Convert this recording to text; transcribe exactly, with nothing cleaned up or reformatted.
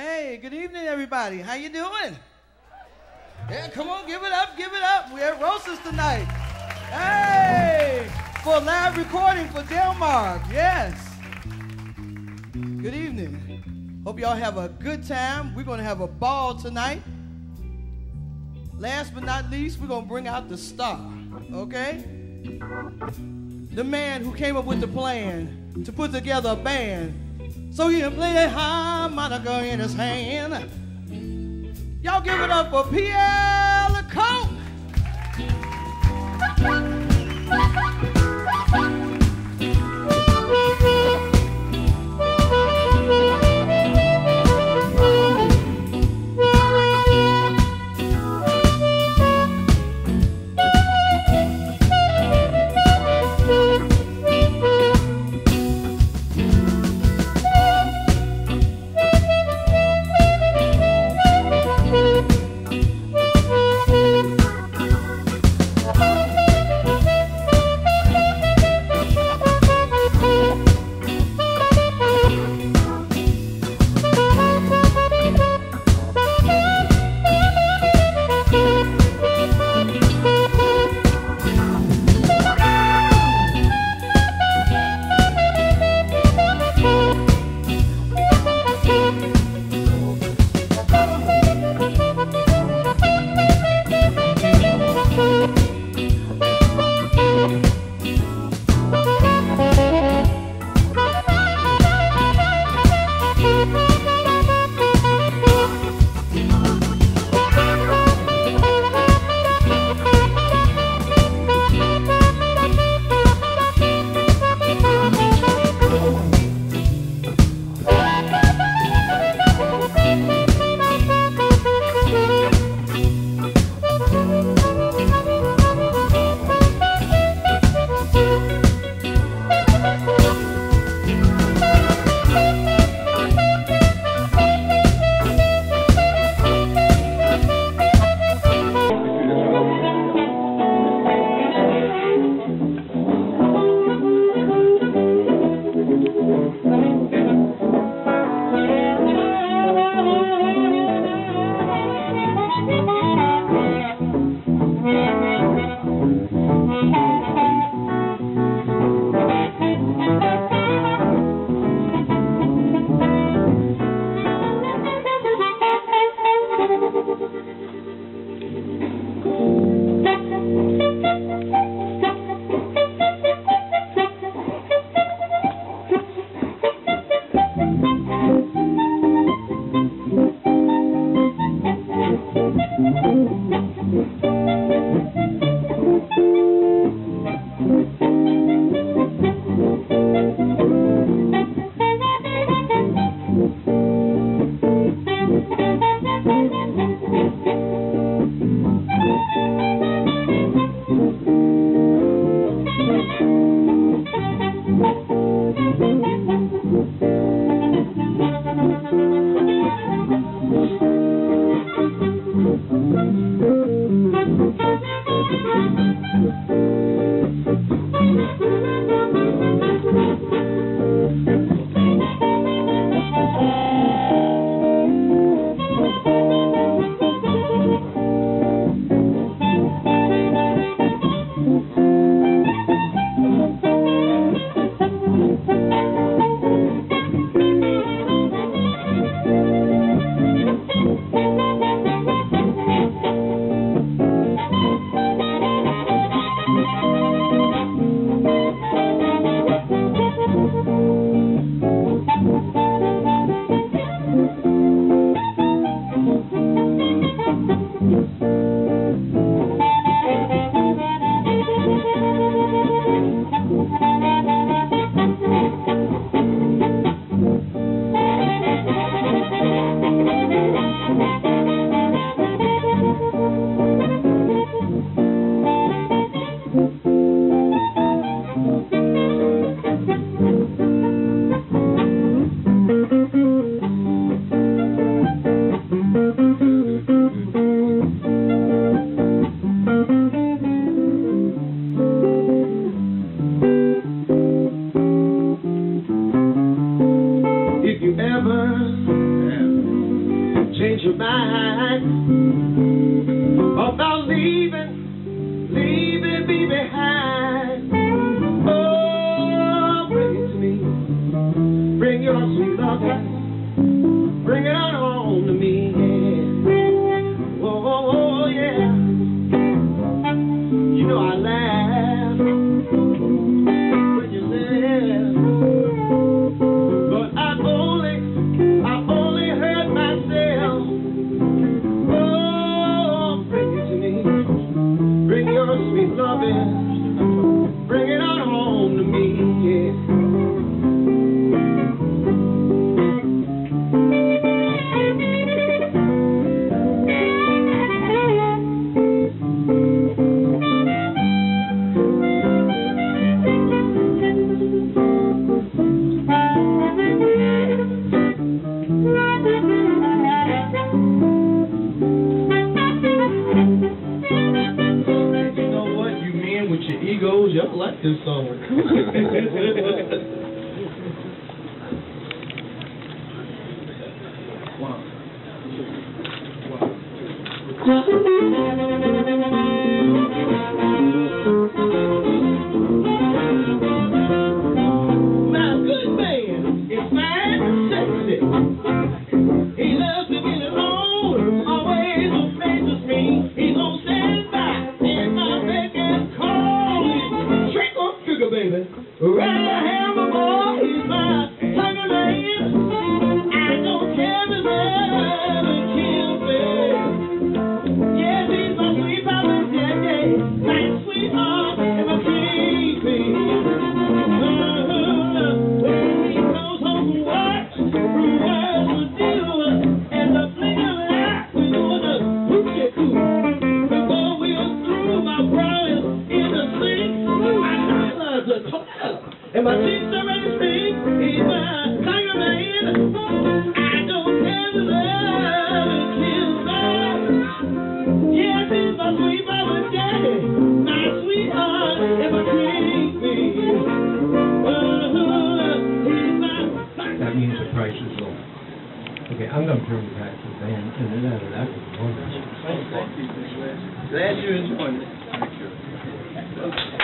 Hey, good evening, everybody. How you doing? Yeah, come on, give it up, give it up. We're at Rosa's tonight. Hey, for a live recording for Delmark, yes. Good evening. Hope y'all have a good time. We're going to have a ball tonight. Last but not least, we're going to bring out the star, okay? The man who came up with the plan to put together a band so he can play that harmonica in his hand. Y'all give it up for Pierre Lacocque. Glad you enjoyed it.